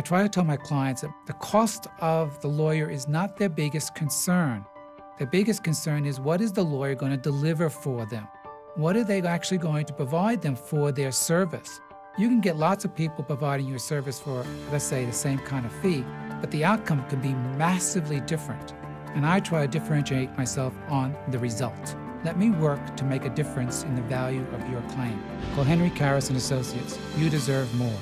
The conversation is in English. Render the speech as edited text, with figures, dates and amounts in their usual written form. I try to tell my clients that the cost of the lawyer is not their biggest concern. Their biggest concern is, what is the lawyer going to deliver for them? What are they actually going to provide them for their service? You can get lots of people providing you a service for, let's say, the same kind of fee, but the outcome can be massively different. And I try to differentiate myself on the result. Let me work to make a difference in the value of your claim. Call Henry Karras & Associates. You deserve more.